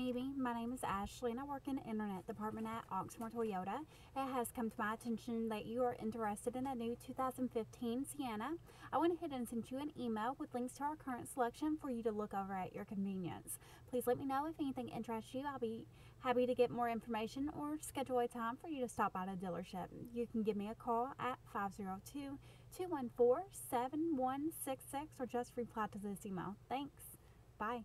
Amy. My name is Ashley and I work in the internet department at Oxmoor Toyota. It has come to my attention that you are interested in a new 2015 Sienna. I went ahead and sent you an email with links to our current selection for you to look over at your convenience. Please let me know if anything interests you. I'll be happy to get more information or schedule a time for you to stop by the dealership. You can give me a call at 502-214-7166 or just reply to this email. Thanks. Bye.